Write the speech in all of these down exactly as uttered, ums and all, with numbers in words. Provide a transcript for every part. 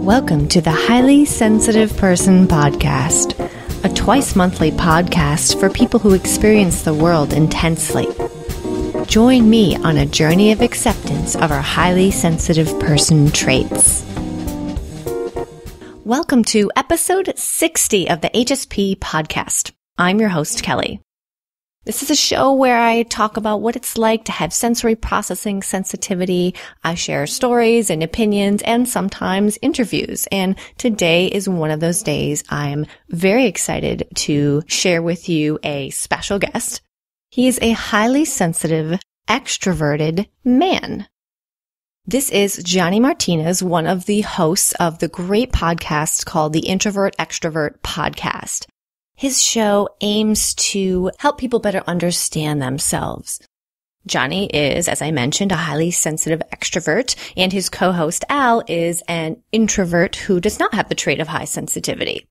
Welcome to the Highly Sensitive Person Podcast, a twice-monthly podcast for people who experience the world intensely. Join me on a journey of acceptance of our highly sensitive person traits. Welcome to episode sixty of the H S P Podcast. I'm your host, Kelly. This is a show where I talk about what it's like to have sensory processing sensitivity. I share stories and opinions and sometimes interviews. And today is one of those days. I'm very excited to share with you a special guest. He is a highly sensitive, extroverted man. This is Johnny Martinez, one of the hosts of the great podcast called the Introvert Extrovert Podcast. His show aims to help people better understand themselves. Johnny is, as I mentioned, a highly sensitive extrovert, and his co-host Al is an introvert who does not have the trait of high sensitivity.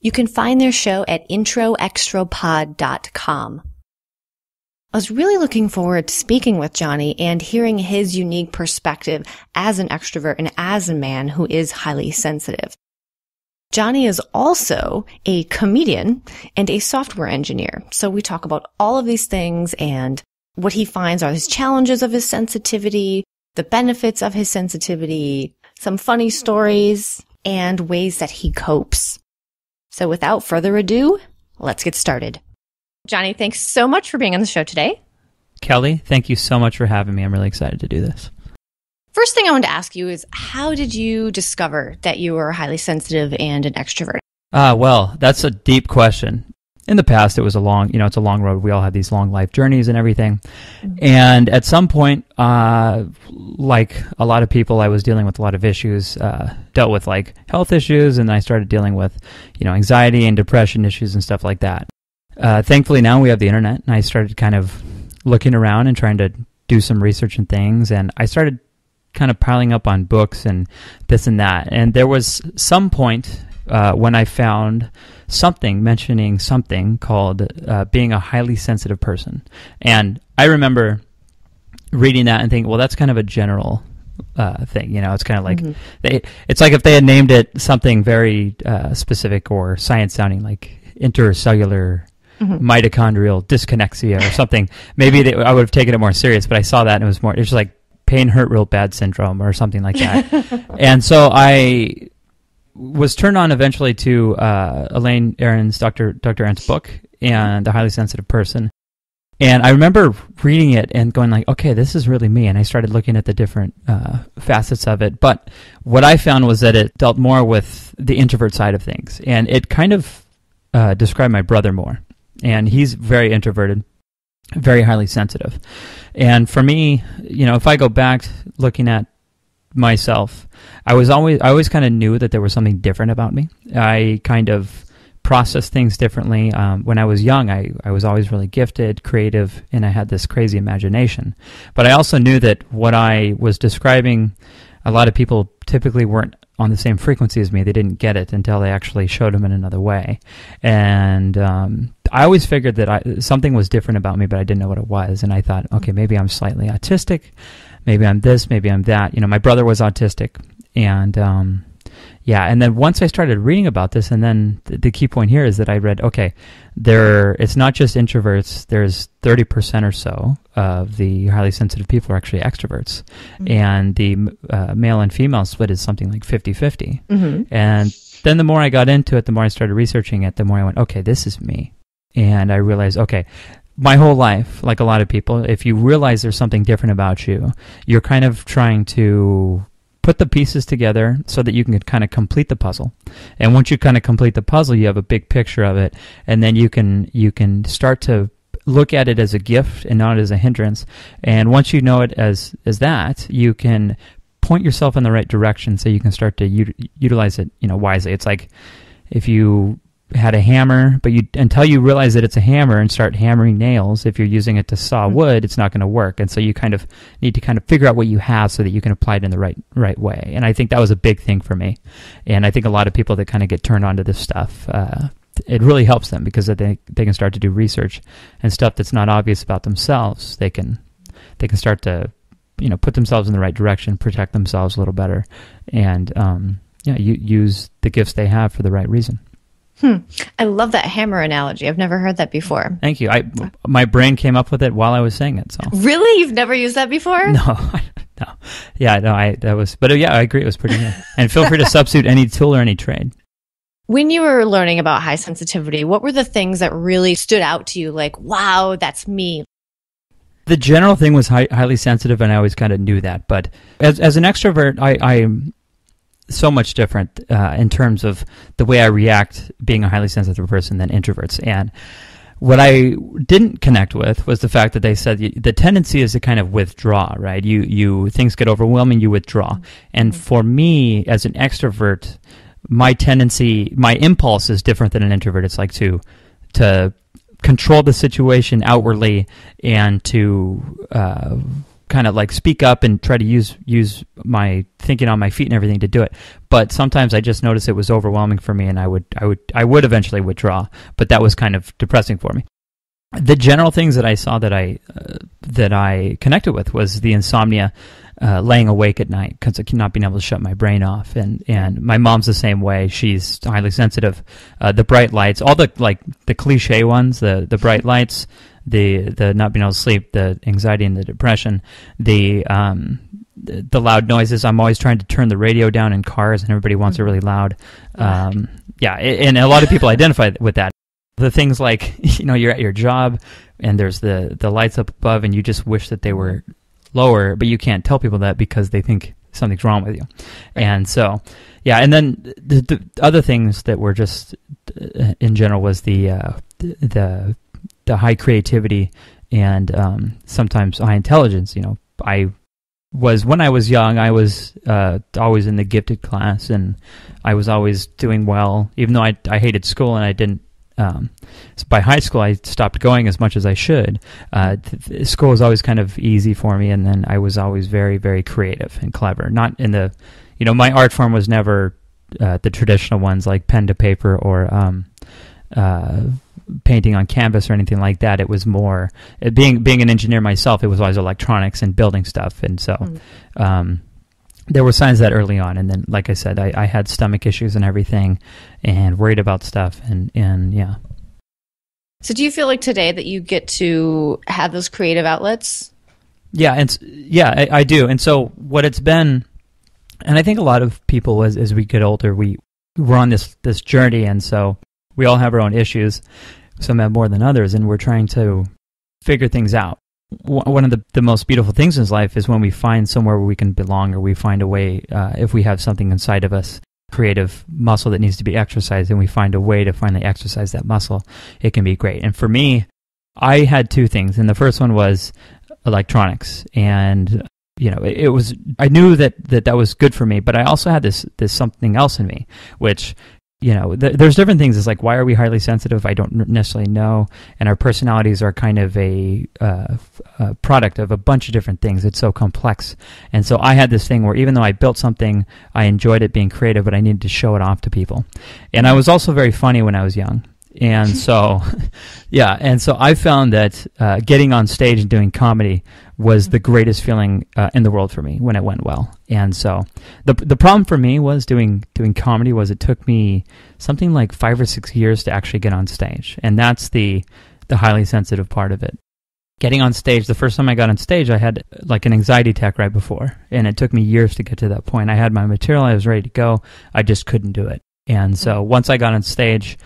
You can find their show at intro extro pod dot com. I was really looking forward to speaking with Johnny and hearing his unique perspective as an extrovert and as a man who is highly sensitive. Johnny is also a comedian and a software engineer. So we talk about all of these things and what he finds are his challenges of his sensitivity, the benefits of his sensitivity, some funny stories, and ways that he copes. So without further ado, let's get started. Johnny, thanks so much for being on the show today. Kelly, thank you so much for having me. I'm really excited to do this. First thing I wanted to ask you is, how did you discover that you were highly sensitive and an extrovert? Ah, uh, well, that's a deep question. In the past, it was a long, you know, it's a long road. We all had these long life journeys and everything. Mm-hmm. And at some point, uh, like a lot of people, I was dealing with a lot of issues, uh, dealt with like health issues, and I started dealing with, you know, anxiety and depression issues and stuff like that. Uh, thankfully, now we have the internet, and I started kind of looking around and trying to do some research and things, and I started kind of piling up on books and this and that. And there was some point uh, when I found something mentioning something called uh, being a highly sensitive person. And I remember reading that and thinking, well, that's kind of a general uh, thing. You know, it's kind of like, mm-hmm. they, it's like if they had named it something very uh, specific or science sounding, like intercellular Mm-hmm. mitochondrial dysconnexia or something. Maybe they, I would have taken it more serious, but I saw that and it was more, it was just like pain hurt real bad syndrome or something like that. And so I was turned on eventually to uh, Elaine Aron's, Doctor Doctor Aron's book, and The Highly Sensitive Person. And I remember reading it and going like, okay, this is really me. And I started looking at the different uh, facets of it. But what I found was that it dealt more with the introvert side of things. And it kind of uh, described my brother more. And he's very introverted, very highly sensitive. And for me, you know, if I go back looking at myself, I was always, I always kind of knew that there was something different about me. I kind of processed things differently. Um, when I was young, I, I was always really gifted, creative, and I had this crazy imagination. But I also knew that what I was describing, a lot of people typically weren't on the same frequency as me. They didn't get it until I actually showed them in another way. And um, I always figured that I, something was different about me, but I didn't know what it was. And I thought, okay, maybe I'm slightly autistic. Maybe I'm this, maybe I'm that. You know, my brother was autistic. And um, yeah, and then once I started reading about this, and then th the key point here is that I read, okay, there, it's not just introverts. There's thirty percent or so of the highly sensitive people are actually extroverts. Mm-hmm. And the uh, male and female split is something like fifty fifty. Mm-hmm. And then the more I got into it, the more I started researching it, the more I went, okay, this is me. And I realized, okay, my whole life, like a lot of people, if you realize there's something different about you, you're kind of trying to put the pieces together so that you can kind of complete the puzzle. And once you kind of complete the puzzle, you have a big picture of it. And then you can, you can start to look at it as a gift and not as a hindrance. And once you know it as, as that, you can point yourself in the right direction so you can start to u utilize it, you know, wisely. It's like if you had a hammer, but you, until you realize that it's a hammer and start hammering nails, if you're using it to saw wood, it's not going to work. And so you kind of need to kind of figure out what you have so that you can apply it in the right, right way. And I think that was a big thing for me. And I think a lot of people that kind of get turned on to this stuff, uh, it really helps them because they, they can start to do research and stuff that's not obvious about themselves. They can, they can start to, you know, put themselves in the right direction, protect themselves a little better. And, um, yeah, you use the gifts they have for the right reason. Hmm. I love that hammer analogy. I've never heard that before. Thank you. I, my brain came up with it while I was saying it. So really? You've never used that before? No. No. Yeah, no, I, that was, but yeah, I agree. It was pretty good. And feel free to substitute any tool or any trade. When you were learning about high sensitivity, what were the things that really stood out to you? Like, wow, that's me. The general thing was high, highly sensitive, and I always kind of knew that. But as, as an extrovert, I, I'm so much different uh, in terms of the way I react being a highly sensitive person than introverts. And what I didn't connect with was the fact that they said the tendency is to kind of withdraw, right? You, you things get overwhelming, you withdraw. And for me, as an extrovert, my tendency, my impulse is different than an introvert. It's like to to control the situation outwardly and to uh, kind of like speak up and try to use use my thinking on my feet and everything to do it. But sometimes I just noticed it was overwhelming for me, and I would I would I would eventually withdraw. But that was kind of depressing for me. The general things that I saw that I uh, that I connected with was the insomnia. Uh, laying awake at night because I cannot being able to shut my brain off, and and my mom's the same way. She's highly sensitive. Uh, the bright lights, all the like the cliche ones, the the bright lights, the the not being able to sleep, the anxiety and the depression, the um the, the loud noises. I'm always trying to turn the radio down in cars, and everybody wants it really loud. Um, yeah, and a lot of people identify with that. The things like, you know, you're at your job, and there's the the lights up above, and you just wish that they were lower, but you can't tell people that because they think something's wrong with you. Right. And so, yeah, and then the, the other things that were just uh, in general was the uh, the the high creativity and um, sometimes high intelligence. You know, I was, when I was young, I was uh, always in the gifted class, and I was always doing well, even though I, I hated school and I didn't. Um, so by high school, I stopped going as much as I should. Uh, school was always kind of easy for me, and then I was always very, very creative and clever. Not in the, you know, my art form was never uh, the traditional ones like pen to paper or um, uh, painting on canvas or anything like that. It was more, it being being an engineer myself, it was always electronics and building stuff, and so. Mm. Um, There were signs of that early on, and then, like I said, I, I had stomach issues and everything, and worried about stuff, and, and yeah. So do you feel like today that you get to have those creative outlets? Yeah, and yeah, I, I do. And so what it's been, and I think a lot of people as, as we get older, we, we're on this, this journey, and so we all have our own issues. Some have more than others, and we're trying to figure things out. One of the, the most beautiful things in life is when we find somewhere where we can belong, or we find a way, uh, if we have something inside of us, creative muscle that needs to be exercised, and we find a way to finally exercise that muscle, it can be great. And for me, I had two things. And the first one was electronics. And, you know, it, it was, I knew that, that that was good for me, but I also had this, this something else in me, which, you know, th there's different things. It's like, why are we highly sensitive? I don't necessarily know. And our personalities are kind of a, uh, a product of a bunch of different things. It's so complex. And so I had this thing where even though I built something, I enjoyed it being creative, but I needed to show it off to people. And I was also very funny when I was young. And so, yeah. And so I found that uh, getting on stage and doing comedy was the greatest feeling uh, in the world for me when it went well. And so the the problem for me was doing doing comedy was it took me something like five or six years to actually get on stage. And that's the the highly sensitive part of it. Getting on stage, the first time I got on stage, I had like an anxiety attack right before. And it took me years to get to that point. I had my material, I was ready to go. I just couldn't do it. And so once I got on stage,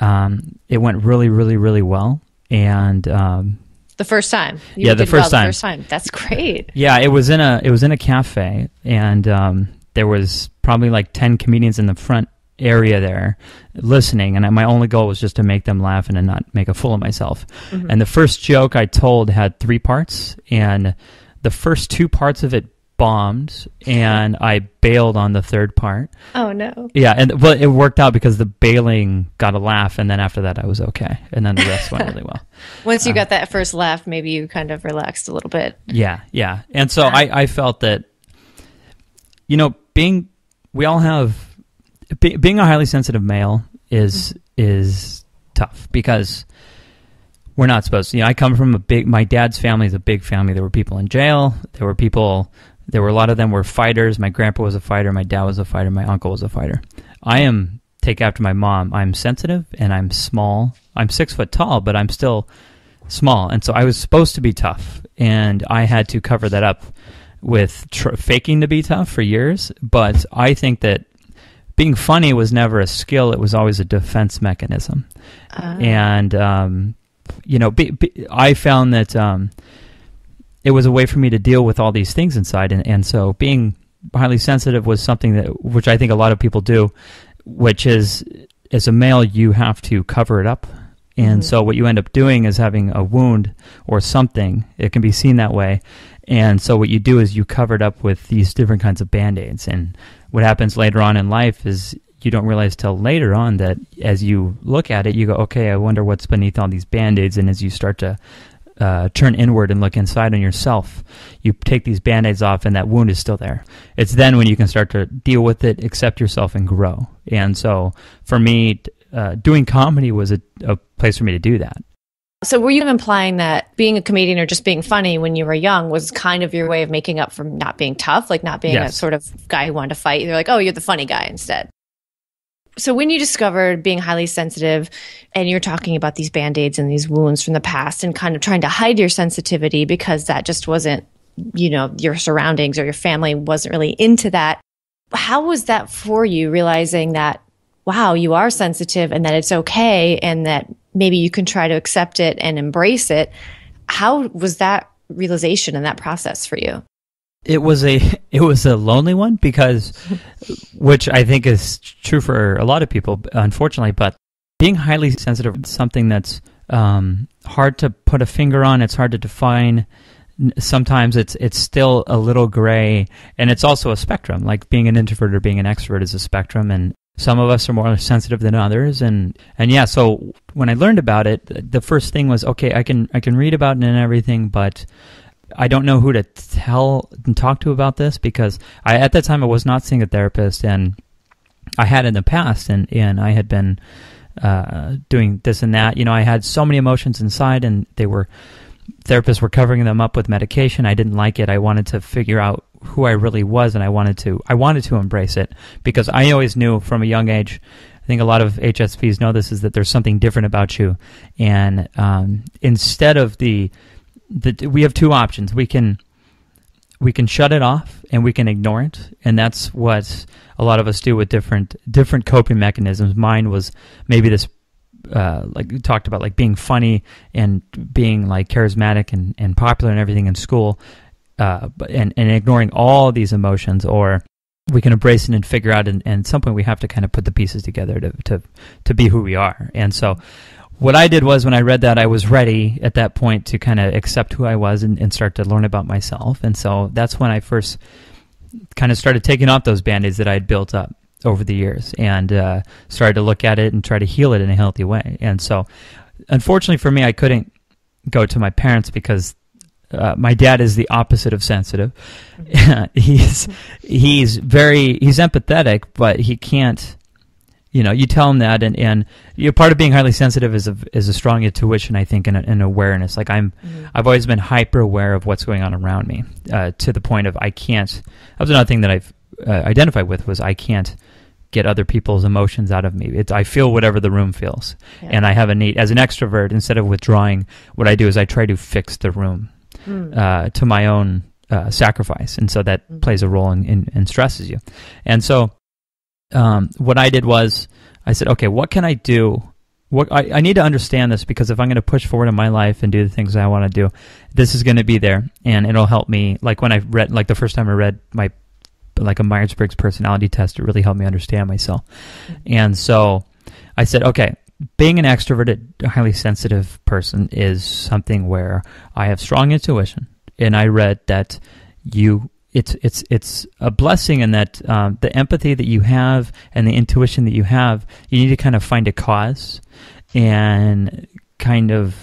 um, it went really, really, really well. And um The first time, you yeah, the first time. the first time. That's great. Yeah, it was in a it was in a cafe, and um, there was probably like ten comedians in the front area there, listening. And my only goal was just to make them laugh and to not make a fool of myself. Mm-hmm. And the first joke I told had three parts, and the first two parts of it bombed, and I bailed on the third part. Oh no! Yeah, and well, it worked out because the bailing got a laugh, and then after that, I was okay, and then the rest went really well. Once you uh, got that first laugh, maybe you kind of relaxed a little bit. Yeah, yeah. And so I, I felt that, you know, being, we all have, be, being a highly sensitive male is, mm-hmm. is tough because we're not supposed to. You know, I come from a big, my dad's family is a big family. There were people in jail. There were people There were a lot of them were fighters. My grandpa was a fighter. My dad was a fighter. My uncle was a fighter. I am, take after my mom, I'm sensitive and I'm small. I'm six foot tall, but I'm still small. And so I was supposed to be tough, and I had to cover that up with tr faking to be tough for years. But I think that being funny was never a skill. It was always a defense mechanism. Uh. And, um, you know, be, be, I found that um, it was a way for me to deal with all these things inside. And, and so being highly sensitive was something that, which I think a lot of people do, which is, as a male, you have to cover it up. And mm-hmm. so what you end up doing is having a wound or something. It can be seen that way. And so what you do is you cover it up with these different kinds of Band-Aids. And what happens later on in life is you don't realize till later on that as you look at it, you go, okay, I wonder what's beneath all these Band-Aids. And as you start to uh, turn inward and look inside on yourself, you take these Band-Aids off and that wound is still there. It's then when you can start to deal with it, accept yourself, and grow. And so for me, uh, doing comedy was a, a place for me to do that. So were you implying that being a comedian or just being funny when you were young was kind of your way of making up for not being tough, like not being yes. a sort of guy who wanted to fight? They're like, oh, you're the funny guy instead. So when you discovered being highly sensitive, and you're talking about these Band-Aids and these wounds from the past and kind of trying to hide your sensitivity because that just wasn't, you know, your surroundings or your family wasn't really into that. How was that for you, realizing that, wow, you are sensitive and that it's okay and that maybe you can try to accept it and embrace it? How was that realization and that process for you? It was a it was a lonely one because, which I think is true for a lot of people, unfortunately, but being highly sensitive is something that's um, hard to put a finger on. It's hard to define. Sometimes it's it's still a little gray, and it's also a spectrum. Like being an introvert or being an extrovert is a spectrum, and some of us are more sensitive than others, and and yeah. So when I learned about it, the first thing was, okay, I can I can read about it and everything, but I don't know who to tell and talk to about this, because I at that time I was not seeing a therapist, and I had in the past, and and I had been uh, doing this and that. You know, I had so many emotions inside, and they were therapists were covering them up with medication. I didn't like it. I wanted to figure out who I really was, and I wanted to I wanted to embrace it, because I always knew from a young age, I think a lot of H S Ps know this, is that there's something different about you. And um, instead of the, the we have two options. We can we can shut it off and we can ignore it, and that's what a lot of us do with different different coping mechanisms. Mine was maybe this Uh, like we talked about, like being funny and being like charismatic and, and popular and everything in school, uh, and, and ignoring all these emotions. Or we can embrace it and figure out, and, and at some point we have to kind of put the pieces together to, to, to be who we are. And so what I did was, when I read that, I was ready at that point to kind of accept who I was and, and start to learn about myself. And so that's when I first kind of started taking off those Band-Aids that I had built up over the years, and uh, started to look at it and try to heal it in a healthy way. And so, unfortunately for me, I couldn't go to my parents, because uh, my dad is the opposite of sensitive. he's he's very he's empathetic, but he can't. You know, you tell him that, and and you know, part of being highly sensitive is a is a strong intuition, I think, and an awareness. Like I'm, mm-hmm. I've always been hyper aware of what's going on around me, uh, to the point of I can't. That was another thing that I've uh, identified with, was I can't get other people's emotions out of me. It's, I feel whatever the room feels. Yeah. And I have a need, as an extrovert, instead of withdrawing, what I do is I try to fix the room mm. uh, to my own uh, sacrifice. And so that mm. plays a role in, in, in stresses you. And so um, what I did was I said, okay, what can I do? What, I, I need to understand this, because if I'm going to push forward in my life and do the things I want to do, this is going to be there, and it'll help me. Like when I read, like the first time I read my like a Myers-Briggs personality test, it really helped me understand myself. And so I said, okay, being an extroverted, highly sensitive person is something where I have strong intuition. And I read that you, it's, it's, it's a blessing in that um, the empathy that you have and the intuition that you have, you need to kind of find a cause and kind of,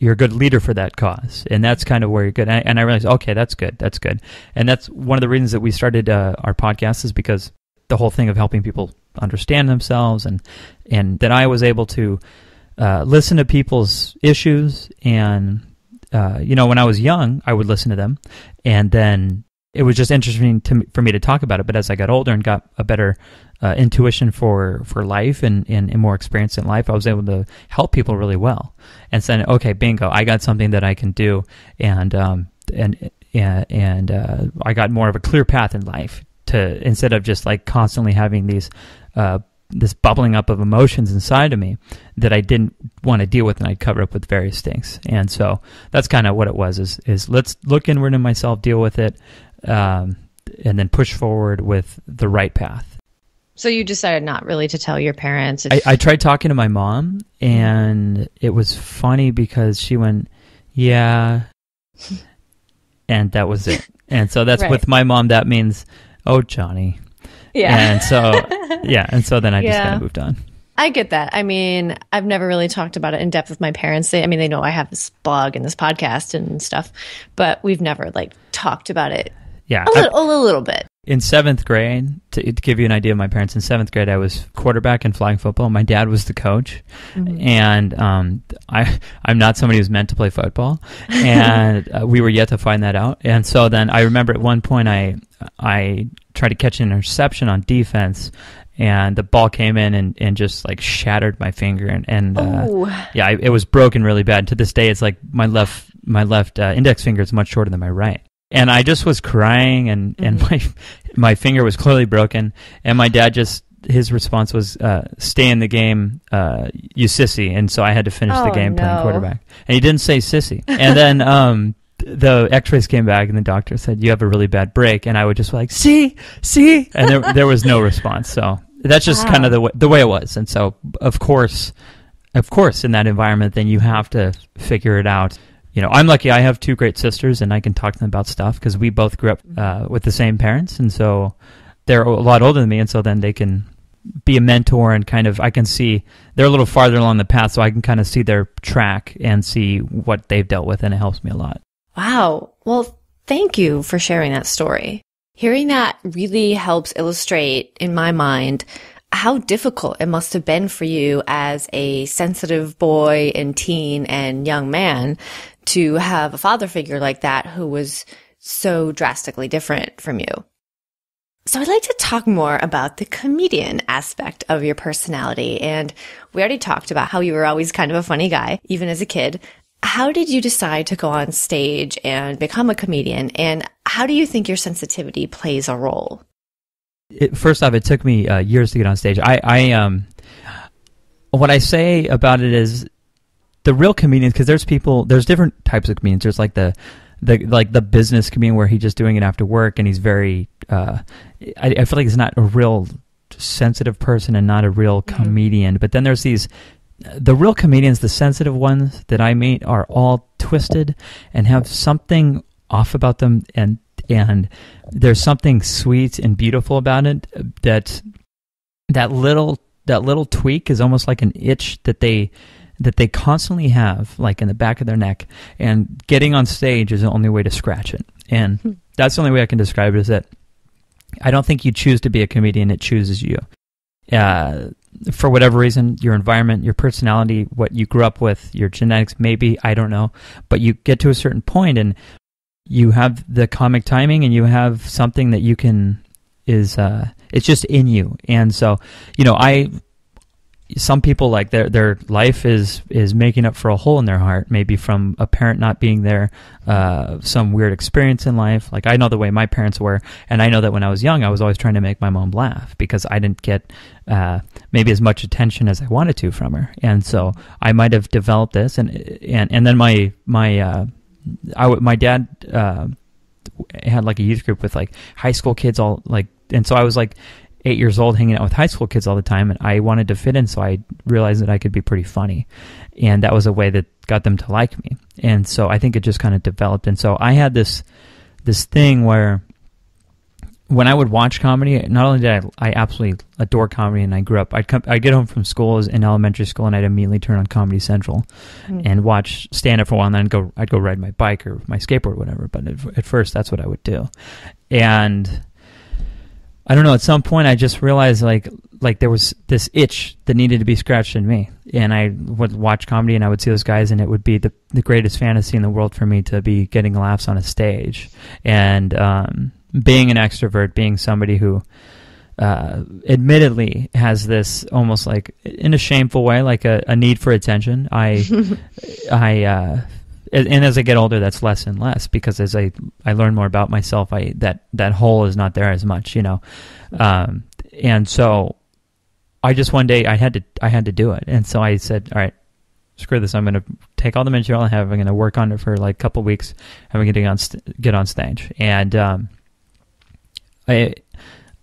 you're a good leader for that cause, and that's kind of where you're good. And I, and I realized, okay, that's good, that's good, and that's one of the reasons that we started uh, our podcast, is because the whole thing of helping people understand themselves, and and that I was able to uh, listen to people's issues, and uh, you know, when I was young, I would listen to them, and then it was just interesting to, for me to talk about it. But as I got older and got a better uh, intuition for, for life and, and, and more experience in life, I was able to help people really well. And saying, okay, bingo, I got something that I can do. And um, and and, and uh, I got more of a clear path in life, to instead of just like constantly having these uh, this bubbling up of emotions inside of me that I didn't want to deal with, and I'd cover up with various things. And so that's kind of what it was, is, is let's look inward in myself, deal with it, um, and then push forward with the right path. So you decided not really to tell your parents? If I, I tried talking to my mom, and it was funny because she went, yeah, and that was it. And so that's right. With my mom, that means, oh, Johnny. Yeah. And so, yeah. And so then I yeah. just kind of moved on. I get that. I mean, I've never really talked about it in depth with my parents. They, I mean, they know I have this blog and this podcast and stuff, but we've never like talked about it. Yeah. A little, I, a little bit. In seventh grade, to, to give you an idea of my parents, in seventh grade, I was quarterback in flag football. My dad was the coach. Mm-hmm. And um, I, I'm not somebody who's meant to play football. And uh, we were yet to find that out. And so then I remember at one point I, I tried to catch an interception on defense, and the ball came in and, and just like shattered my finger, and, and uh, yeah, I, it was broken really bad. And to this day, it's like my left my left uh, index finger is much shorter than my right. And I just was crying, and, mm-hmm. and my my finger was clearly broken. And my dad just, his response was, uh, stay in the game, uh, you sissy. And so I had to finish oh, the game no. playing quarterback. And he didn't say sissy. And then um, the x-rays came back, and the doctor said, you have a really bad break. And I would just be like, see, see? And there, there was no response. So that's just wow. kind of the way, the way it was. And so, of course, of course, in that environment, then you have to figure it out. You know, I'm lucky I have two great sisters, and I can talk to them about stuff because we both grew up uh, with the same parents. And so they're a lot older than me. And so then they can be a mentor, and kind of, I can see they're a little farther along the path. So I can kind of see their track and see what they've dealt with. And it helps me a lot. Wow. Well, thank you for sharing that story. Hearing that really helps illustrate, in my mind, how difficult it must have been for you as a sensitive boy and teen and young man to have a father figure like that who was so drastically different from you. So I'd like to talk more about the comedian aspect of your personality. And we already talked about how you were always kind of a funny guy, even as a kid. How did you decide to go on stage and become a comedian? And how do you think your sensitivity plays a role? It, first off, it took me uh, years to get on stage. I, I um, what I say about it is the real comedians, because there's people, there's different types of comedians. There's like the, the like the business comedian where he's just doing it after work, and he's very. Uh, I, I feel like he's not a real sensitive person and not a real mm-hmm. comedian. But then there's these. The real comedians, the sensitive ones that I meet, are all twisted and have something off about them, and and there's something sweet and beautiful about it. That that little that little tweak is almost like an itch that they that they constantly have, like in the back of their neck. And getting on stage is the only way to scratch it. And that's the only way I can describe it, is that I don't think you choose to be a comedian; it chooses you. Uh, for whatever reason, your environment, your personality, what you grew up with, your genetics, maybe, I don't know, but you get to a certain point and you have the comic timing, and you have something that you can, is, uh, it's just in you. And so, you know, I, some people, like their, their life is, is making up for a hole in their heart, maybe from a parent not being there, uh, some weird experience in life. Like I know the way my parents were. And I know that when I was young, I was always trying to make my mom laugh because I didn't get, uh, maybe as much attention as I wanted to from her. And so I might've developed this, and, and, and then my, my, uh, I w my dad, uh, had like a youth group with like high school kids all like, and so I was like, eight years old hanging out with high school kids all the time, and I wanted to fit in, so I realized that I could be pretty funny, and that was a way that got them to like me. And so I think it just kind of developed. And so I had this this thing where when I would watch comedy, not only did I, I absolutely adore comedy, and I grew up, I'd, come, I'd get home from school in elementary school, and I'd immediately turn on Comedy Central mm. and watch stand-up for a while, and then I'd go, I'd go ride my bike or my skateboard or whatever, but at, at first that's what I would do. And I don't know, at some point I just realized like like there was this itch that needed to be scratched in me. And I would watch comedy, and I would see those guys, and it would be the, the greatest fantasy in the world for me to be getting laughs on a stage. And um, being an extrovert, being somebody who uh, admittedly has this almost like, in a shameful way, like a, a need for attention. I, I, uh, and as I get older, that's less and less, because as I, I learn more about myself, I, that, that hole is not there as much, you know? Um, and so I just, one day I had to, I had to do it. And so I said, all right, screw this. I'm going to take all the material I have. I'm going to work on it for like a couple of weeks. I'm going to get on, st- get on stage. And, um, I,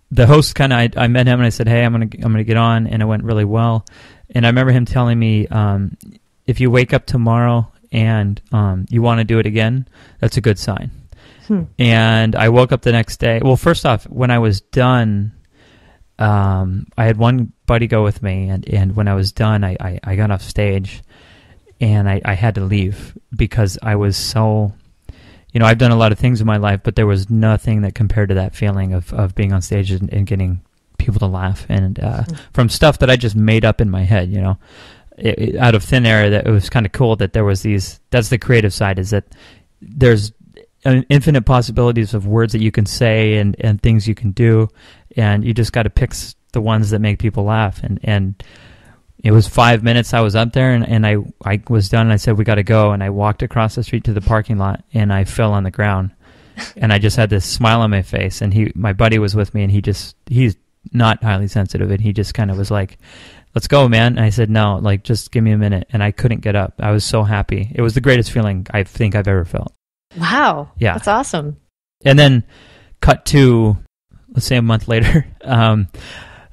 the host kind of, I, I met him and I said, hey, I'm going to, I'm going to get on. And it went really well. And I remember him telling me, um, if you wake up tomorrow and, um, you want to do it again, that's a good sign. Hmm. And I woke up the next day. Well, first off, when I was done, um, I had one buddy go with me, and, and when I was done, I, I, I got off stage and I, I had to leave because I was so, you know, I've done a lot of things in my life, but there was nothing that compared to that feeling of, of being on stage and, and getting people to laugh, and uh, mm-hmm. from stuff that I just made up in my head, you know, it, it, out of thin air. That it was kind of cool that there was these, that's the creative side, is that there's infinite possibilities of words that you can say and, and things you can do. And you just got to pick the ones that make people laugh. And, and it was five minutes I was up there, and, and I, I was done, and I said, we got to go. And I walked across the street to the parking lot, and I fell on the ground. And I just had this smile on my face. And he, my buddy was with me, and he just, he's not highly sensitive. And he just kind of was like, let's go, man. And I said, no, like, just give me a minute. And I couldn't get up. I was so happy. It was the greatest feeling I think I've ever felt. Wow. Yeah. That's awesome. And then cut to... let's say a month later. Um,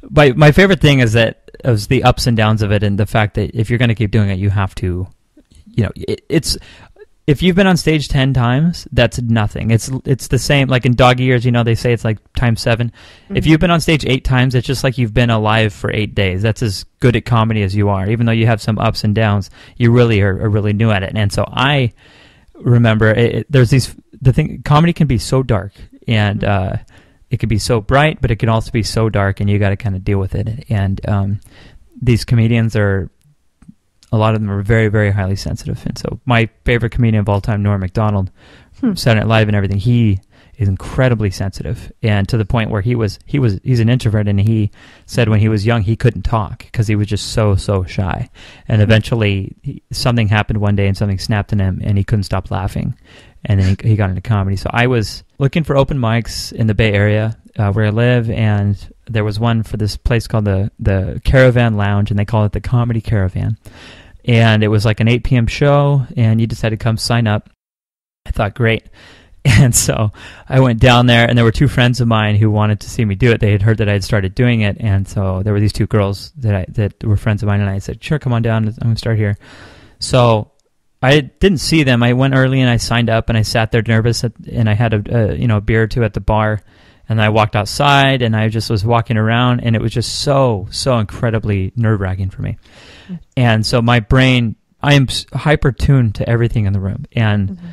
my, my favorite thing is that it was the ups and downs of it, and the fact that if you're going to keep doing it, you have to, you know, it, it's, if you've been on stage ten times, that's nothing. It's, it's the same, like in dog years, you know, they say it's like times seven. Mm-hmm. If you've been on stage eight times, it's just like you've been alive for eight days. That's as good at comedy as you are. Even though you have some ups and downs, you really are, are really new at it. And so I remember it, it, there's these, the thing, comedy can be so dark, and, mm-hmm. uh, it could be so bright, but it can also be so dark, and you got to kind of deal with it. And um, these comedians are, a lot of them are very, very highly sensitive. And so my favorite comedian of all time, Norm MacDonald, hmm. Saturday Night Live and everything, he is incredibly sensitive, and to the point where he was, he was, he's an introvert, and he said when he was young, he couldn't talk because he was just so, so shy. And eventually he, something happened one day and something snapped in him, and he couldn't stop laughing. And then he, he got into comedy. So I was looking for open mics in the Bay Area uh, where I live, and there was one for this place called the, the Caravan Lounge, and they call it the Comedy Caravan. And it was like an eight p.m. show, and you just had to come sign up. I thought, great. And so I went down there, and there were two friends of mine who wanted to see me do it. They had heard that I had started doing it, and so there were these two girls that I, that were friends of mine, and I said, sure, come on down. I'm going to start here. So... I didn't see them. I went early and I signed up, and I sat there nervous at, and I had a, a you know a beer or two at the bar, and I walked outside, and I just was walking around, and it was just so so incredibly nerve-wracking for me. Mm-hmm. And so my brain, I am hyper tuned to everything in the room, and mm-hmm.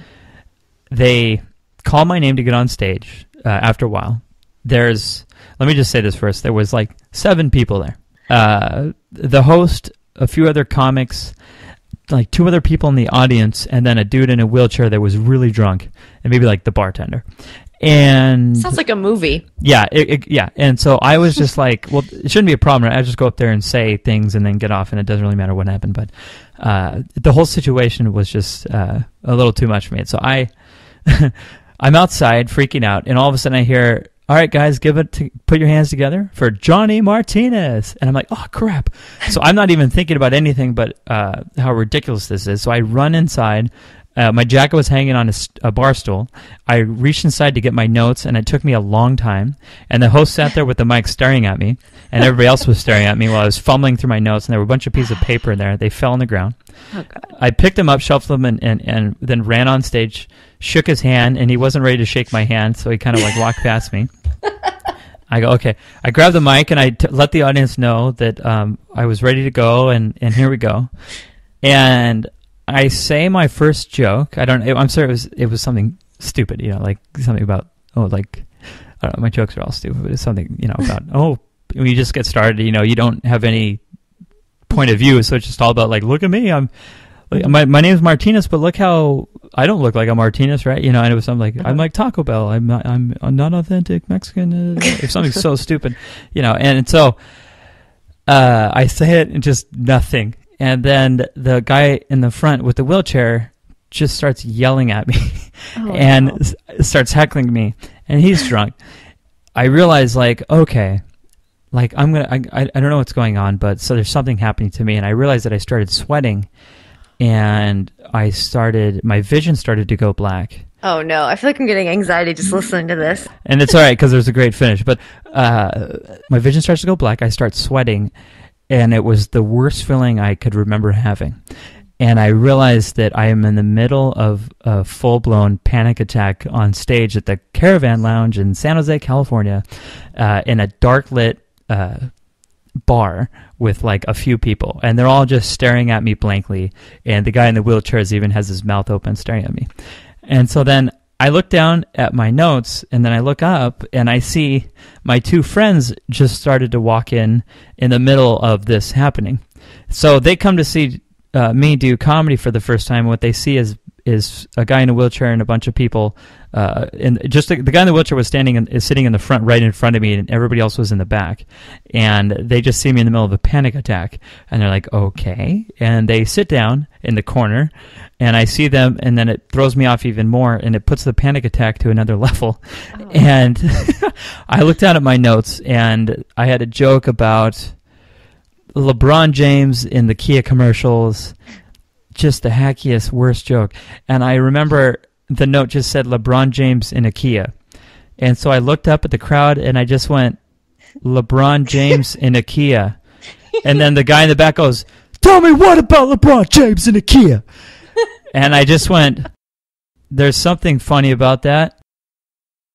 they call my name to get on stage. Uh, after a while, there's let me just say this first. There was like seven people there. Uh, the host, a few other comics, like two other people in the audience, and then a dude in a wheelchair that was really drunk, and maybe like the bartender. And sounds like a movie. Yeah. It, it, yeah. And so I was just like, well, it shouldn't be a problem. I just go up there and say things and then get off, and it doesn't really matter what happened. But, uh, the whole situation was just, uh, a little too much for me. And so I, I'm outside freaking out, and all of a sudden I hear, all right, guys, give it to, put your hands together for Johnny Martinez. And I'm like, oh, crap. So I'm not even thinking about anything but uh, how ridiculous this is. So I run inside. Uh, my jacket was hanging on a, a bar stool. I reached inside to get my notes, and it took me a long time. And the host sat there with the mic staring at me, and everybody else was staring at me while I was fumbling through my notes, and there were a bunch of pieces of paper in there. They fell on the ground. Oh, God. I picked them up, shuffled them, and, and, and then ran on stage, shook his hand, and he wasn't ready to shake my hand, so he kind of like walked past me. I go, okay. I grabbed the mic, and I t- let the audience know that um, I was ready to go, and, and here we go. And I say my first joke. I don't. It, I'm sorry. It was it was something stupid. You know, like something about oh, like I don't know, my jokes are all stupid. But it's something you know about oh, when you just get started, you know, you don't have any point of view, so it's just all about like, look at me, I'm my my name is Martinez, but look how I don't look like a Martinez, right? You know, and it was something like, uh-huh. I'm like Taco Bell. I'm not, I'm a non-authentic Mexican. Uh, if something's so stupid, you know. And, and so uh, I say it and just nothing. And then the guy in the front with the wheelchair just starts yelling at me oh, and no. s- starts heckling me. And he's drunk. I realize, like, okay, like I'm gonna, I, I don't know what's going on, but so there's something happening to me, and I realized that I started sweating, and I started, my vision started to go black. Oh no, I feel like I'm getting anxiety just listening to this. And it's all right because there's a great finish, but uh, my vision starts to go black. I start sweating, and it was the worst feeling I could remember having. And I realized that I am in the middle of a full-blown panic attack on stage at the Caravan Lounge in San Jose, California, uh, in a dark-lit uh, bar with, like, a few people. And they're all just staring at me blankly. And the guy in the wheelchair even has his mouth open staring at me. And so then I look down at my notes, and then I look up, and I see my two friends just started to walk in in the middle of this happening. So they come to see... Uh, me do comedy for the first time. What they see is is a guy in a wheelchair and a bunch of people. Uh, and just the, the guy in the wheelchair was standing in, is sitting in the front, right in front of me, and everybody else was in the back. And they just see me in the middle of a panic attack, and they're like, "Okay." And they sit down in the corner, and I see them, and then it throws me off even more, and it puts the panic attack to another level. Oh. And I looked down at my notes, and I had a joke about LeBron James in the Kia commercials, just the hackiest, worst joke. And I remember the note just said LeBron James in a Kia. And so I looked up at the crowd and I just went, LeBron James in a Kia. And then the guy in the back goes, tell me what about LeBron James in a Kia? And I just went, there's something funny about that.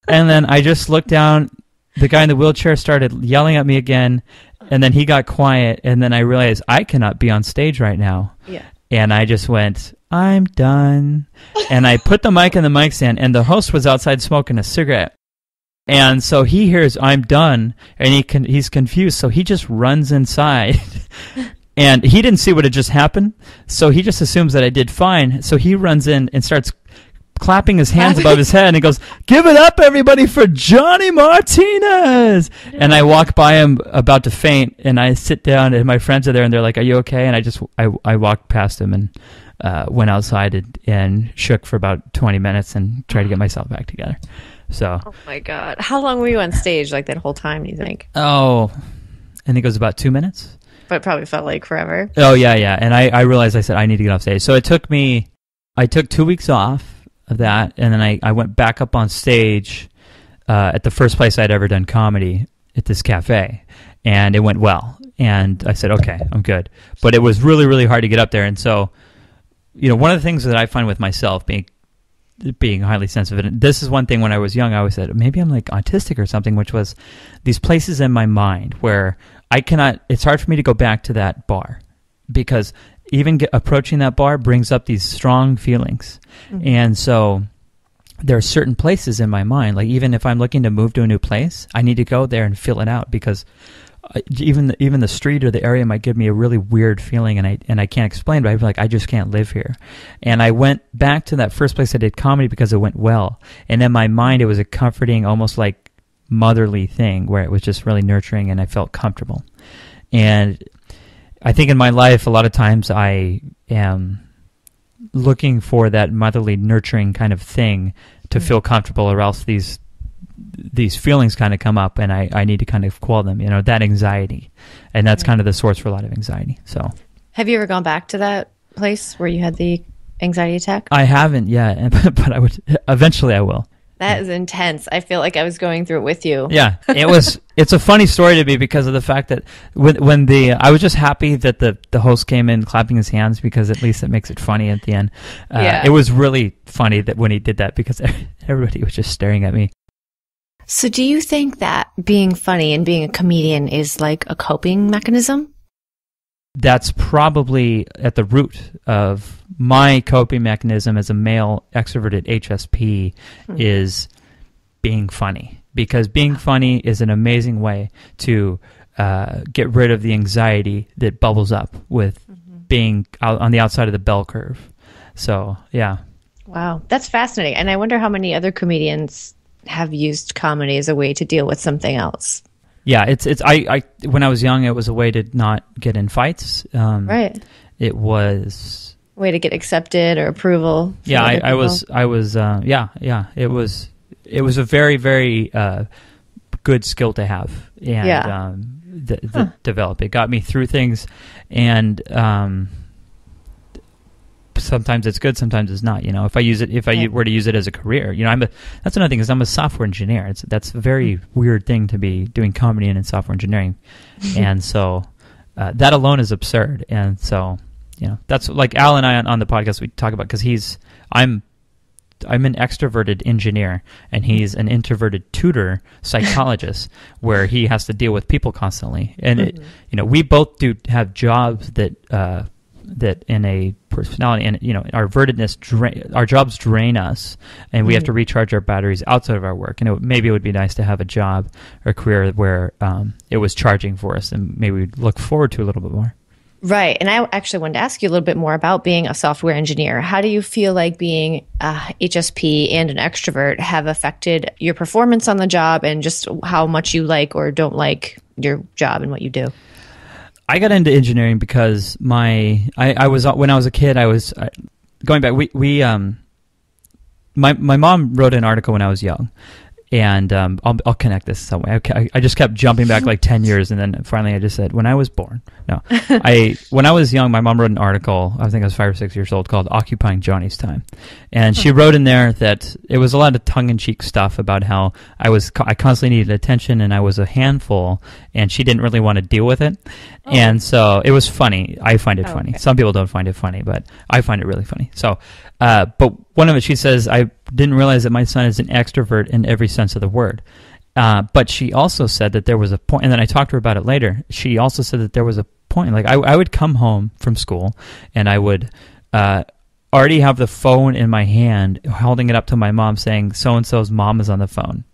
And then I just looked down. The guy in the wheelchair started yelling at me again. And then he got quiet, and then I realized I cannot be on stage right now. Yeah. And I just went, I'm done. And I put the mic in the mic stand, and the host was outside smoking a cigarette. And so he hears, I'm done, and he con- he's confused, so he just runs inside. And he didn't see what had just happened, so he just assumes that I did fine. So he runs in and starts clapping his hands above his head, and he goes, give it up, everybody, for Johnny Martinez. And I walk by him about to faint, and I sit down, and my friends are there, and they're like, are you okay? And I just, I, I walked past him and uh, went outside and, and shook for about twenty minutes and tried to get myself back together. So. Oh, my God. How long were you on stage, like, that whole time, do you think? Oh, I think it was about two minutes. But it probably felt like forever. Oh, yeah, yeah. And I, I realized, I said, I need to get off stage. So it took me, I took two weeks off of that, and then I, I went back up on stage uh, at the first place I'd ever done comedy, at this cafe, and it went well. And I said, okay, I'm good. But it was really, really hard to get up there. And so, you know, one of the things that I find with myself being being highly sensitive, and this is one thing when I was young, I always said, maybe I'm like autistic or something, which was these places in my mind where I cannot, it's hard for me to go back to that bar, because even get, approaching that bar brings up these strong feelings. Mm-hmm. And so there are certain places in my mind, like even if I'm looking to move to a new place, I need to go there and feel it out, because even the, even the street or the area might give me a really weird feeling, and I and I can't explain, but I feel like I just can't live here. And I went back to that first place I did comedy because it went well. And in my mind, it was a comforting, almost like motherly thing where it was just really nurturing and I felt comfortable. And I think in my life, a lot of times I am looking for that motherly, nurturing kind of thing to mm-hmm. feel comfortable, or else these these feelings kind of come up, and I, I need to kind of quell them, you know, that anxiety. And that's mm-hmm. kind of the source for a lot of anxiety. So, have you ever gone back to that place where you had the anxiety attack? I haven't yet, but I would eventually I will. That is intense. I feel like I was going through it with you. Yeah, it was. It's a funny story to me because of the fact that when, when the I was just happy that the, the host came in clapping his hands, because at least it makes it funny at the end. Uh, yeah. It was really funny that when he did that, because everybody was just staring at me. So do you think that being funny and being a comedian is like a coping mechanism? That's probably at the root of my coping mechanism as a male extroverted H S P mm-hmm. is being funny, because being funny is an amazing way to uh, get rid of the anxiety that bubbles up with mm-hmm. being out on the outside of the bell curve. So, yeah. Wow. That's fascinating. And I wonder how many other comedians have used comedy as a way to deal with something else. Yeah, it's it's I, I when I was young, it was a way to not get in fights. Um, right. It was a way to get accepted or approval. Yeah, I, I was I was uh, yeah yeah it was it was a very very uh, good skill to have and yeah. um, the, the huh. develop. It got me through things, and um, sometimes it's good, sometimes it's not. You know, if I use it, if I yeah. were to use it as a career, you know, I'm a. That's another thing is I'm a software engineer. It's that's a very weird thing to be doing comedy and in software engineering, and so uh, that alone is absurd. And so you know, that's like Al and I on, on the podcast we talk about because he's I'm I'm an extroverted engineer and he's an introverted tutor psychologist where he has to deal with people constantly. And mm-hmm. it, you know, we both do have jobs that. Uh, that in a personality and, you know, our vertedness, drain, our jobs drain us and we mm-hmm. have to recharge our batteries outside of our work. And it, maybe it would be nice to have a job or a career where um, it was charging for us and maybe we'd look forward to a little bit more. Right. And I actually wanted to ask you a little bit more about being a software engineer. How do you feel like being uh, H S P and an extrovert have affected your performance on the job and just how much you like or don't like your job and what you do? I got into engineering because my I, I was when I was a kid I was I, going back we we um my my mom wrote an article when I was young and um I'll I'll connect this some way. I, I just kept jumping back like ten years and then finally I just said when I was born no I when I was young my mom wrote an article I think I was five or six years old called "Occupying Johnny's Time," and she wrote in there that it was a lot of tongue in cheek stuff about how I was I constantly needed attention and I was a handful and she didn't really want to deal with it. Oh. And so it was funny. I find it oh, funny. Okay. Some people don't find it funny, but I find it really funny. So, uh, but one of it, she says, I didn't realize that my son is an extrovert in every sense of the word. Uh, but she also said that there was a point, and then I talked to her about it later. She also said that there was a point, like I, I would come home from school and I would uh, already have the phone in my hand, holding it up to my mom saying, so-and-so's mom is on the phone.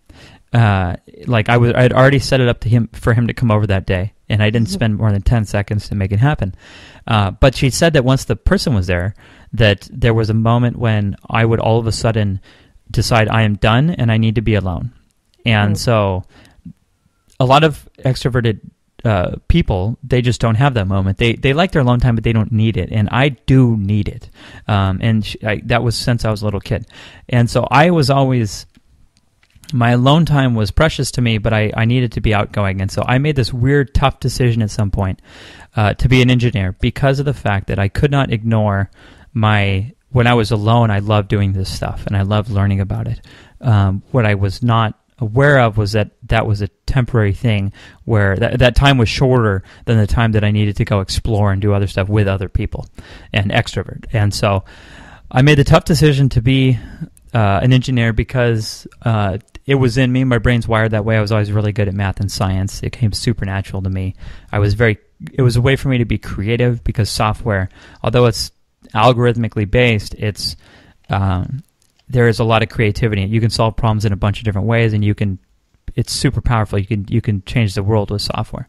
Uh, like I was, I'd already set it up to him for him to come over that day, and I didn't spend more than ten seconds to make it happen. Uh, but she said that once the person was there, that there was a moment when I would all of a sudden decide I am done and I need to be alone. And mm-hmm. so, a lot of extroverted uh, people, they just don't have that moment. They they like their alone time, but they don't need it. And I do need it. Um, and she, I, that was since I was a little kid. And so I was always. My alone time was precious to me, but I, I needed to be outgoing. And so I made this weird, tough decision at some point uh, to be an engineer because of the fact that I could not ignore my... When I was alone, I loved doing this stuff, and I loved learning about it. Um, what I was not aware of was that that was a temporary thing where th that time was shorter than the time that I needed to go explore and do other stuff with other people and extrovert. And so I made the tough decision to be... Uh, an engineer because uh, it was in me. My brain's wired that way. I was always really good at math and science. It came supernatural to me. I was very. It was a way for me to be creative because software, although it's algorithmically based, it's um, there is a lot of creativity. You can solve problems in a bunch of different ways, and you can. It's super powerful. You can you can change the world with software.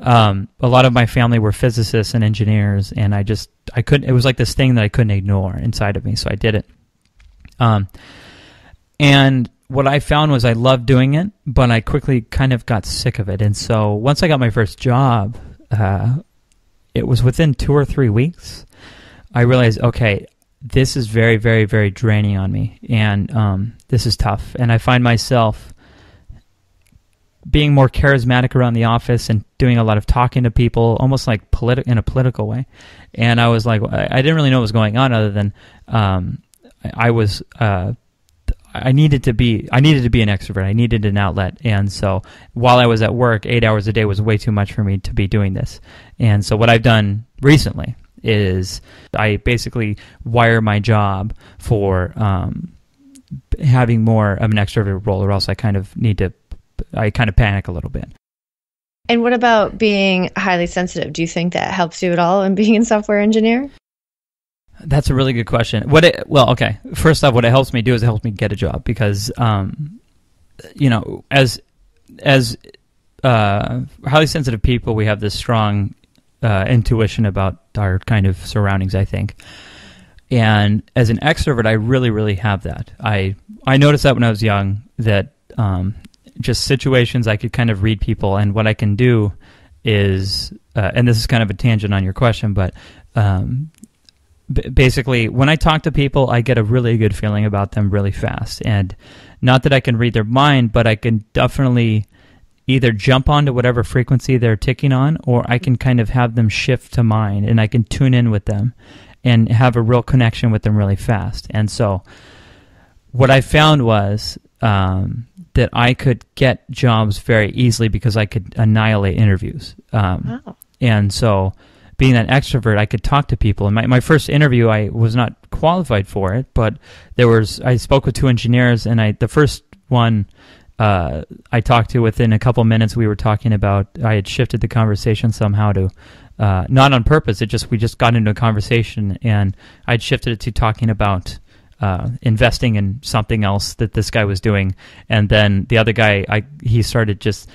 Um, a lot of my family were physicists and engineers, and I just I couldn't. It was like this thing that I couldn't ignore inside of me, so I did it. Um, and what I found was I loved doing it, but I quickly kind of got sick of it. And so once I got my first job, uh, it was within two or three weeks, I realized, okay, this is very, very, very draining on me. And, um, this is tough. And I find myself being more charismatic around the office and doing a lot of talking to people, almost like politi- in a political way. And I was like, I didn't really know what was going on other than, um, I was, uh, I needed to be, I needed to be an extrovert. I needed an outlet. And so while I was at work, eight hours a day was way too much for me to be doing this. And so what I've done recently is I basically wire my job for, um, having more of an extrovert role or else I kind of need to, I kind of panic a little bit. And what about being highly sensitive? Do you think that helps you at all in being a software engineer? That's a really good question. What it, well, okay. First off, what it helps me do is it helps me get a job because, um, you know, as as uh, highly sensitive people, we have this strong uh, intuition about our kind of surroundings, I think. And as an extrovert, I really, really have that. I, I noticed that when I was young, that um, just situations I could kind of read people. And what I can do is, uh, and this is kind of a tangent on your question, but um, b- basically when I talk to people, I get a really good feeling about them really fast. And not that I can read their mind, but I can definitely either jump onto whatever frequency they're ticking on, or I can kind of have them shift to mine, and I can tune in with them and have a real connection with them really fast. And so what I found was um, that I could get jobs very easily because I could annihilate interviews. Um, wow. And so being an extrovert, I could talk to people. And my, my first interview, I was not qualified for it, but there was I spoke with two engineers, and I the first one uh, I talked to, within a couple minutes, we were talking about, I had shifted the conversation somehow to, Uh, not on purpose, it just we just got into a conversation, and I'd shifted it to talking about uh, investing in something else that this guy was doing. And then the other guy, I he started just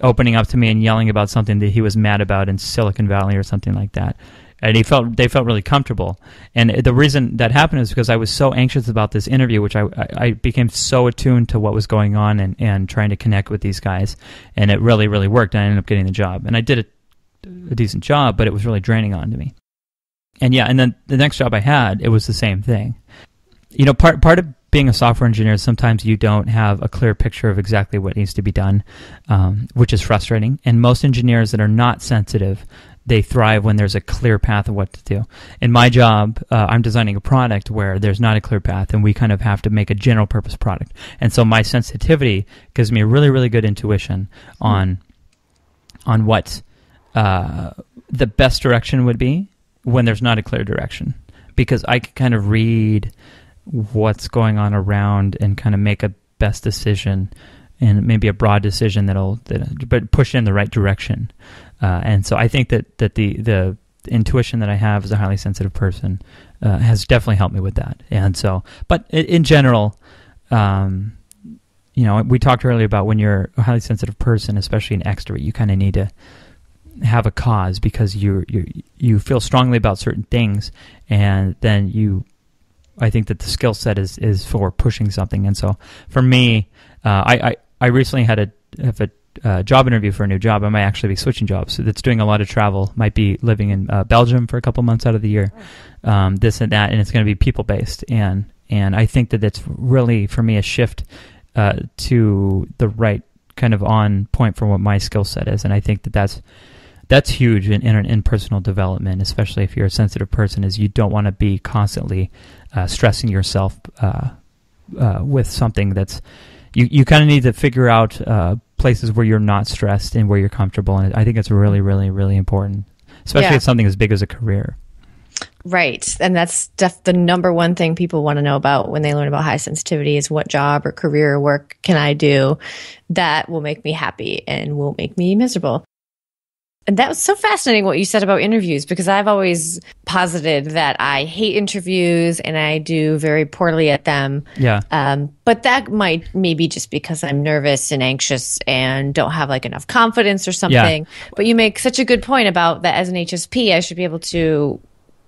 opening up to me and yelling about something that he was mad about in Silicon Valley or something like that. And he felt they felt really comfortable. And the reason that happened is because I was so anxious about this interview, which I, I, I became so attuned to what was going on and, and trying to connect with these guys. And it really, really worked, and I ended up getting the job. And I did it. a decent job, but it was really draining onto me. And yeah, and then the next job I had, it was the same thing. You know, part part of being a software engineer is sometimes you don't have a clear picture of exactly what needs to be done, um, which is frustrating. And most engineers that are not sensitive, they thrive when there's a clear path of what to do. In my job, uh, I'm designing a product where there's not a clear path, and we kind of have to make a general purpose product. And so my sensitivity gives me a really, really good intuition on, on what Uh, the best direction would be when there's not a clear direction, because I can kind of read what's going on around and kind of make a best decision, and maybe a broad decision that'll, that, but push in the right direction. Uh, and so I think that, that the, the intuition that I have as a highly sensitive person uh, has definitely helped me with that. And so, but in general, um, you know, we talked earlier about when you're a highly sensitive person, especially an extrovert, you kind of need to have a cause, because you you you feel strongly about certain things, and then you, I think that the skill set is, is for pushing something. And so for me, uh, I, I I recently had a have a uh, job interview for a new job. I might actually be switching jobs. So that's doing a lot of travel. Might be living in uh, Belgium for a couple months out of the year. Um, this and that, and it's going to be people based. And and I think that that's really for me a shift uh, to the right kind of on point for what my skill set is. And I think that that's That's huge in, in in personal development, especially if you're a sensitive person, is you don't want to be constantly uh, stressing yourself uh, uh, with something that's, you, you kind of need to figure out uh, places where you're not stressed and where you're comfortable. And I think it's really, really, really important, especially yeah. if something as big as a career. Right. And that's def- the number one thing people want to know about when they learn about high sensitivity is, what job or career or work can I do that will make me happy and won't make me miserable? And that was so fascinating what you said about interviews, because I've always posited that I hate interviews and I do very poorly at them. Yeah. Um, but that might maybe just because I'm nervous and anxious and don't have like enough confidence or something. Yeah. But you make such a good point about that as an H S P, I should be able to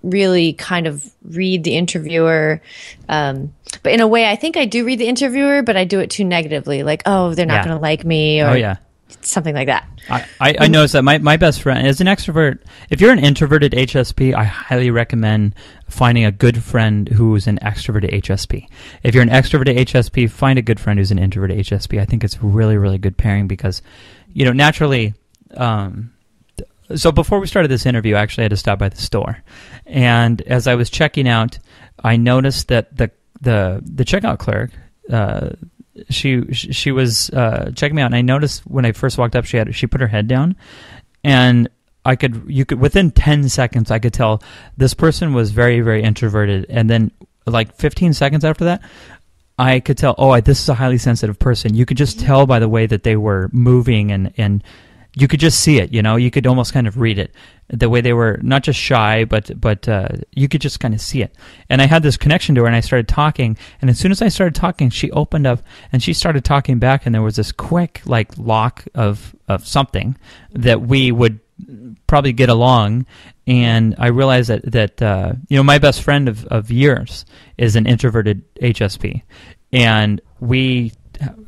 really kind of read the interviewer. Um, but in a way, I think I do read the interviewer, but I do it too negatively. Like, oh, they're not yeah. going to like me. Or, oh, yeah. something like that. I, I, I noticed that my, my best friend is an extrovert. If you're an introverted H S P, I highly recommend finding a good friend who's an extroverted H S P. If you're an extroverted H S P, find a good friend who's an introverted H S P. I think it's really, really good pairing because, you know, naturally, um, so before we started this interview, I actually had to stop by the store. And as I was checking out, I noticed that the, the, the checkout clerk, uh, She she was uh, checking me out, and I noticed when I first walked up, she had she put her head down, and I could you could within ten seconds I could tell this person was very, very introverted, and then like fifteen seconds after that, I could tell oh I, this is a highly sensitive person. You could just tell by the way that they were moving, and and you could just see it. You know, you could almost kind of read it, the way they were not just shy, but but uh, you could just kind of see it. And I had this connection to her, and I started talking. And as soon as I started talking, she opened up, and she started talking back, and there was this quick, like, lock of, of something that we would probably get along. And I realized that, that uh, you know, my best friend of, of years is an introverted H S P. And we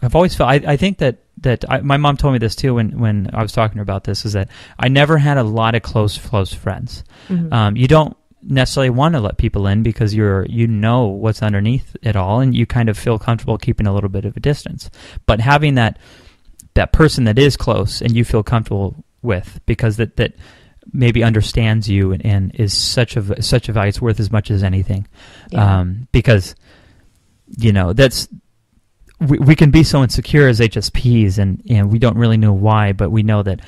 have always felt, I, I think that, that I, my mom told me this too when, when I was talking about this, is that I never had a lot of close, close friends. Mm-hmm. Um, you don't necessarily want to let people in because you're, you know what's underneath it all, and you kind of feel comfortable keeping a little bit of a distance. But having that, that person that is close and you feel comfortable with, because that, that maybe understands you and, and is such a, such a value, it's worth as much as anything. Yeah. Um, because, you know, that's, we, we can be so insecure as H S Ps, and, and we don't really know why, but we know that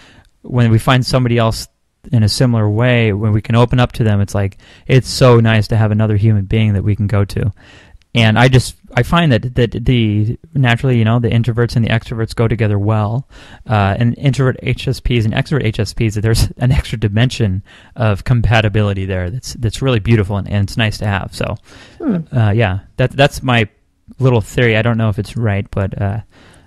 when we find somebody else in a similar way, when we can open up to them, it's like, it's so nice to have another human being that we can go to. And I just, I find that, that the, naturally, you know, the introverts and the extroverts go together well. Uh, and introvert H S Ps and extrovert H S Ps, there's an extra dimension of compatibility there that's, that's really beautiful, and, and it's nice to have. So, hmm. uh, yeah, that, that's my little theory. I don't know if it's right, but uh,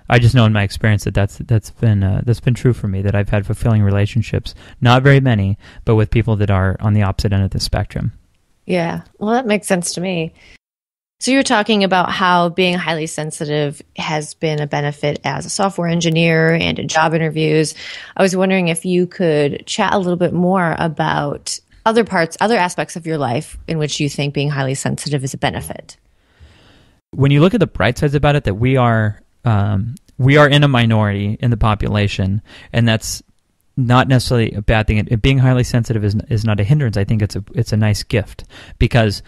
I just know in my experience that that's, that's, been, uh, that's been true for me, that I've had fulfilling relationships, not very many, but with people that are on the opposite end of the spectrum. Yeah, well, that makes sense to me. So you were talking about how being highly sensitive has been a benefit as a software engineer and in job interviews. I was wondering if you could chat a little bit more about other parts, other aspects of your life in which you think being highly sensitive is a benefit. When you look at the bright sides about it, that we are um, we are in a minority in the population, and that's not necessarily a bad thing. And being highly sensitive is is not a hindrance. I think it's a it's a nice gift, because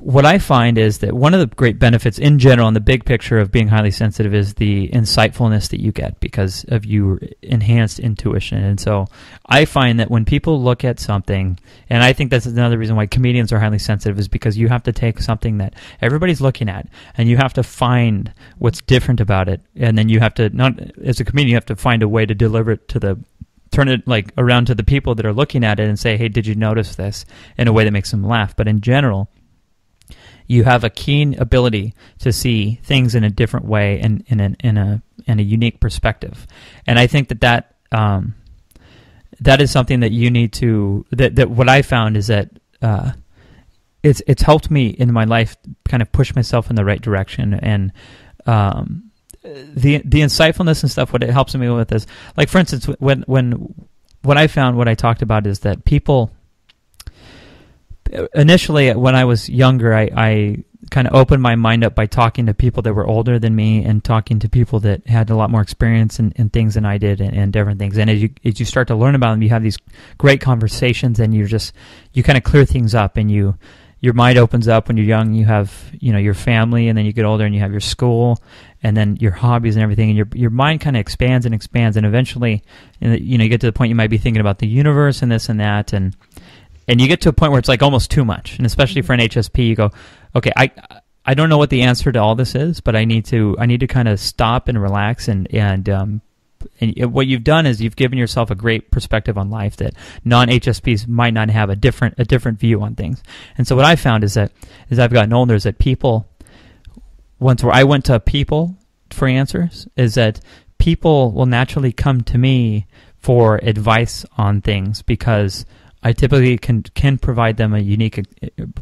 what I find is that one of the great benefits in general in the big picture of being highly sensitive is the insightfulness that you get because of your enhanced intuition. And so I find that when people look at something, and I think that's another reason why comedians are highly sensitive, is because you have to take something that everybody's looking at and you have to find what's different about it. And then you have to, not as a comedian, you have to find a way to deliver it to the, turn it like around to the people that are looking at it and say, hey, did you notice this, in a way that makes them laugh. But in general, you have a keen ability to see things in a different way and in a, in a in a unique perspective, and I think that that um, that is something that you need to. That, that what I found is that uh, it's it's helped me in my life kind of push myself in the right direction, and um, the the insightfulness and stuff. What it helps me with is, like, for instance, when when what I found, what I talked about is that people. Initially, when I was younger, I, I kind of opened my mind up by talking to people that were older than me and talking to people that had a lot more experience in, in things than I did, and, and different things. And as you, as you start to learn about them, you have these great conversations, and you're just, you kind of clear things up, and you, your mind opens up. When you're young, you have, you know, your family, and then you get older and you have your school, and then your hobbies and everything, and your your mind kind of expands and expands, and eventually, you know, you get to the point you might be thinking about the universe and this and that, and And you get to a point where it's like almost too much, and especially for an H S P, you go, okay, I, I don't know what the answer to all this is, but I need to, I need to kind of stop and relax, and and um, and what you've done is you've given yourself a great perspective on life that non-H S Ps might not have, a different, a different view on things. And so what I found is that as I've gotten older, is that people, once where I went to people for answers, is that people will naturally come to me for advice on things because I typically can can provide them a unique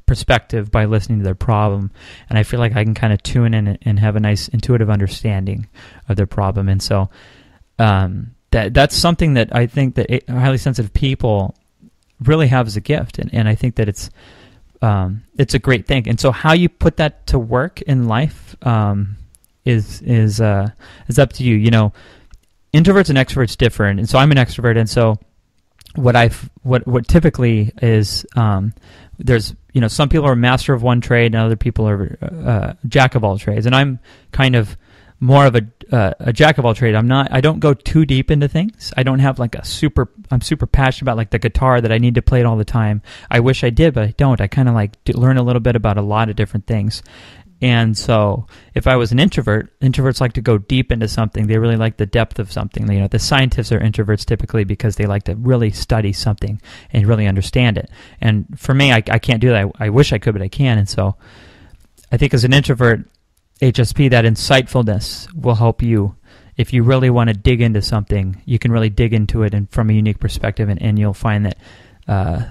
perspective by listening to their problem, and I feel like I can kind of tune in and have a nice intuitive understanding of their problem. And so um, that that's something that I think that highly sensitive people really have as a gift, and, and I think that it's um, it's a great thing. And so how you put that to work in life um, is is uh, is up to you. You know, introverts and extroverts differ, and so I'm an extrovert, and so. What I've what what typically is um, there's you know some people are master of one trade and other people are uh, jack of all trades, and I'm kind of more of a uh, a jack of all trades. I'm not I don't go too deep into things. I don't have like a super I'm super passionate about like the guitar that I need to play it all the time. I wish I did, but I don't. I kind of like learn a little bit about a lot of different things. And so if I was an introvert, introverts like to go deep into something. They really like the depth of something. You know, the scientists are introverts typically because they like to really study something and really understand it. And for me, I, I can't do that. I, I wish I could, but I can. And so I think as an introvert, H S P, that insightfulness will help you if you really want to dig into something, you can really dig into it and from a unique perspective, and, and you'll find that uh,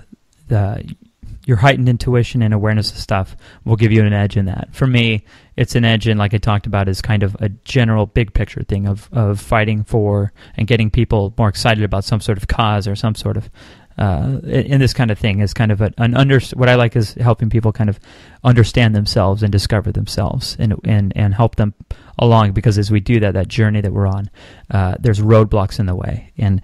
the, your heightened intuition and awareness of stuff will give you an edge in that. For me, it's an edge in, like I talked about, is kind of a general big picture thing of, of fighting for and getting people more excited about some sort of cause or some sort of Uh, and this kind of thing is kind of a, an under. What I like is helping people kind of understand themselves and discover themselves, and and and help them along. Because as we do that, that journey that we're on, uh, there's roadblocks in the way, and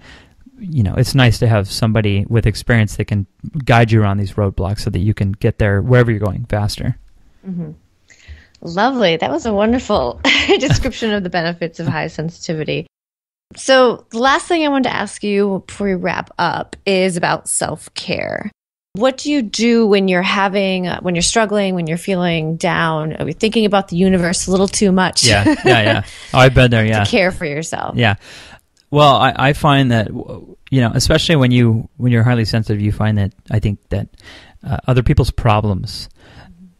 you know it's nice to have somebody with experience that can guide you around these roadblocks so that you can get there wherever you're going faster. Mm-hmm. Lovely. That was a wonderful description of the benefits of high sensitivity. So the last thing I wanted to ask you before we wrap up is about self-care. What do you do when you're having, uh, when you're struggling, when you're feeling down, or you're thinking about the universe a little too much? Yeah, yeah, yeah. Oh, I've been there, yeah. To care for yourself. Yeah. Well, I, I find that, you know, especially when, you, when you're highly sensitive, you find that, I think that uh, other people's problems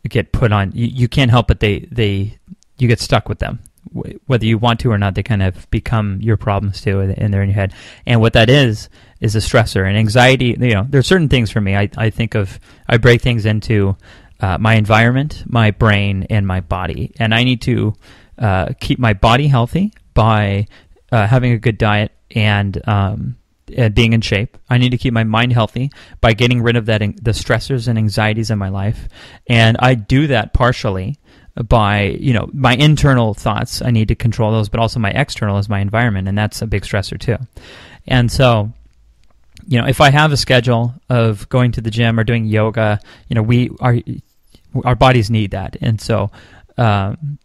get put on, you, you can't help but they, they, you get stuck with them. Whether you want to or not, they kind of become your problems too, and they're in your head. And what that is, is a stressor. And anxiety, you know, there are certain things for me. I, I think of, I break things into uh, my environment, my brain, and my body. And I need to uh, keep my body healthy by uh, having a good diet and, um, and being in shape. I need to keep my mind healthy by getting rid of that the stressors and anxieties in my life. And I do that partially by, you know, my internal thoughts, I need to control those, but also my external is my environment, and that's a big stressor too. And so, you know, if I have a schedule of going to the gym or doing yoga, you know, we are, our bodies need that. And so, um,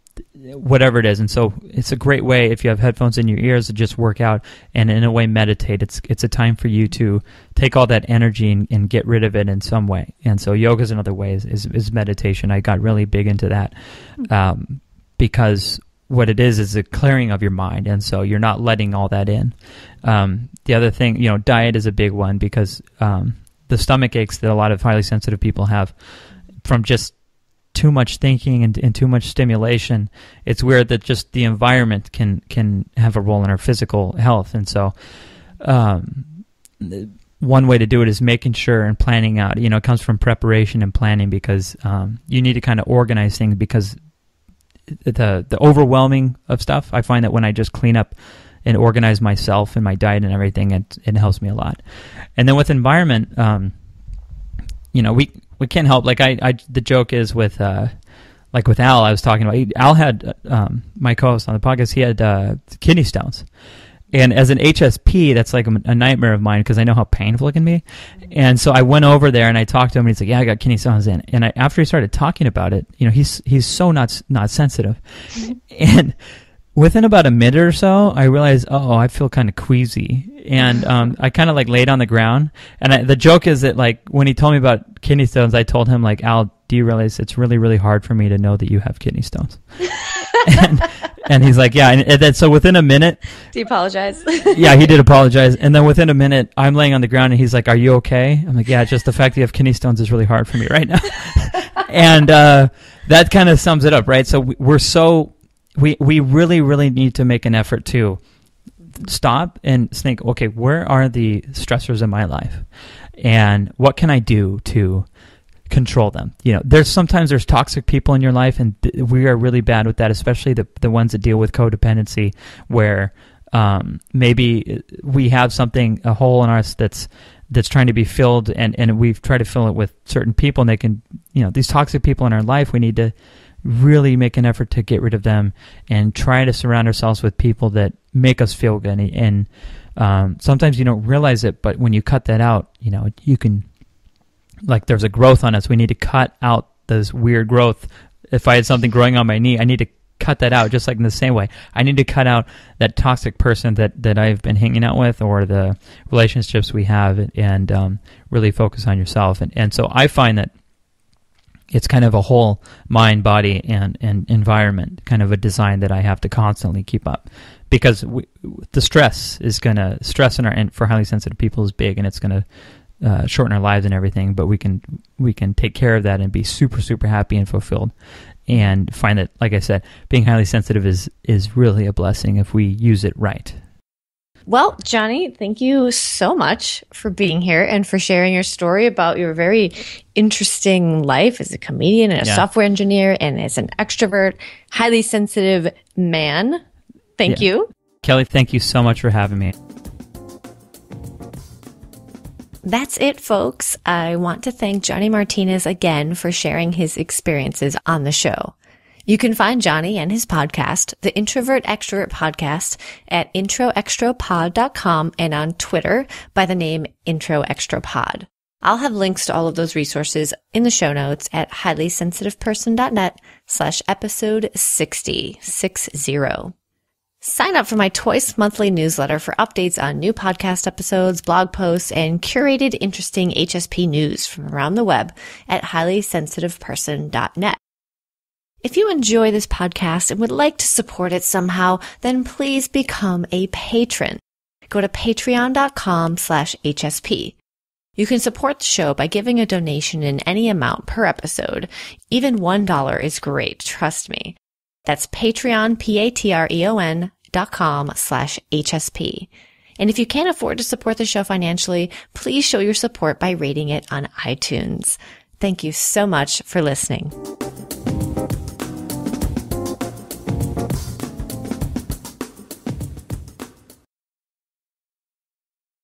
whatever it is. And so it's a great way, if you have headphones in your ears, to just work out and in a way meditate. It's it's a time for you to take all that energy and, and get rid of it in some way. And so yoga is another way is, is, is meditation. I got really big into that um, because what it is is a clearing of your mind. And so you're not letting all that in. Um, the other thing, you know, diet is a big one because um, the stomach aches that a lot of highly sensitive people have from just too much thinking and, and too much stimulation. It's weird that just the environment can can have a role in our physical health. And so um, one way to do it is making sure and planning out. You know, it comes from preparation and planning because um, you need to kind of organize things because the, the overwhelming of stuff, I find that when I just clean up and organize myself and my diet and everything, it, it helps me a lot. And then with environment, um, you know, we... We can't help, like I, I, the joke is with, uh, like with Al, I was talking about, he, Al had, um, my co-host on the podcast, he had uh, kidney stones. And as an H S P, that's like a, a nightmare of mine because I know how painful it can be. And so I went over there and I talked to him and he's like, yeah, I got kidney stones in. And I, after he started talking about it, you know, he's, he's so not, not sensitive. And within about a minute or so, I realized, oh, I feel kind of queasy. And um, I kind of like laid on the ground. And I, the joke is that like when he told me about kidney stones, I told him like, Al, do you realize it's really, really hard for me to know that you have kidney stones? and, and he's like, yeah. And, and then so within a minute. Do you apologize? Yeah, he did apologize. And then within a minute, I'm laying on the ground and he's like, are you okay? I'm like, yeah, just the fact that you have kidney stones is really hard for me right now. and uh, that kind of sums it up, right? So we're so... We we really, really need to make an effort to stop and think, okay, where are the stressors in my life? And what can I do to control them? You know, there's sometimes there's toxic people in your life, and th we are really bad with that, especially the, the ones that deal with codependency, where um, maybe we have something, a hole in us that's that's trying to be filled, and, and we've tried to fill it with certain people, and they can, you know, these toxic people in our life, we need to really make an effort to get rid of them and try to surround ourselves with people that make us feel good. And, and um, sometimes you don't realize it, but when you cut that out, you know, you can, like there's a growth on us. We need to cut out this weird growth. If I had something growing on my knee, I need to cut that out, just like in the same way. I need to cut out that toxic person that, that I've been hanging out with or the relationships we have and um, really focus on yourself. And, and so I find that it's kind of a whole mind, body, and, and environment kind of a design that I have to constantly keep up because we, the stress is going to, stress in our, and for highly sensitive people is big, and it's going to uh, shorten our lives and everything, but we can we can take care of that and be super, super happy and fulfilled, and find that, like I said, being highly sensitive is is really a blessing if we use it right. Well, Johnny, thank you so much for being here and for sharing your story about your very interesting life as a comedian and a yeah. software engineer and as an extrovert, highly sensitive man. Thank yeah. you. Kelly, thank you so much for having me. That's it, folks. I want to thank Johnny Martinez again for sharing his experiences on the show. You can find Johnny and his podcast, the Introvert Extrovert Podcast, at intro extro pod dot com and on Twitter by the name introextropod. I'll have links to all of those resources in the show notes at highly sensitive person dot net slash episode sixty, six zero. Sign up for my twice monthly newsletter for updates on new podcast episodes, blog posts, and curated interesting H S P news from around the web at highly sensitive person dot net. If you enjoy this podcast and would like to support it somehow, then please become a patron. Go to patreon.com slash HSP. You can support the show by giving a donation in any amount per episode. Even one dollar is great, trust me. That's Patreon, P-A-T-R-E-O-N dot com slash HSP. And if you can't afford to support the show financially, please show your support by rating it on iTunes. Thank you so much for listening.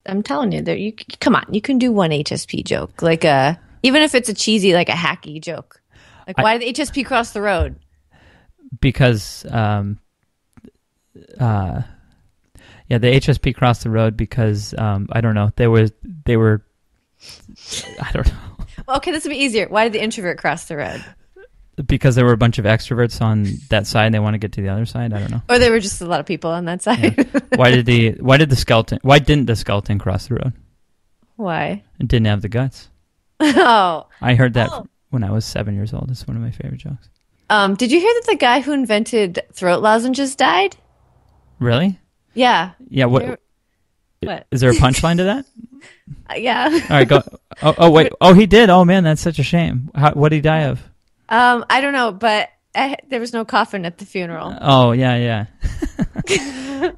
I'm telling you that you come on, you can do one H S P joke, like a, even if it's a cheesy, like a hacky joke. Like, why I, did the H S P cross the road? Because, um, uh, yeah, the H S P crossed the road because, um, I don't know, they were, they were, I don't know. Well, okay, this would be easier. Why did the introvert cross the road? Because there were a bunch of extroverts on that side and they want to get to the other side. I don't know. Or there were just a lot of people on that side. Yeah. Why did the, why did the skeleton, why didn't the skeleton cross the road? Why? It didn't have the guts. Oh. I heard that oh. when I was seven years old. It's one of my favorite jokes. Um, did you hear that the guy who invented throat lozenges died? Really? Yeah. Yeah. What? There, what? Is there a punchline to that? Uh, yeah. All right. Go. Oh, oh, wait. Oh, he did. Oh, man. That's such a shame. How, what did he die of? Um, I don't know, but I, there was no coffin at the funeral. Oh, yeah, yeah.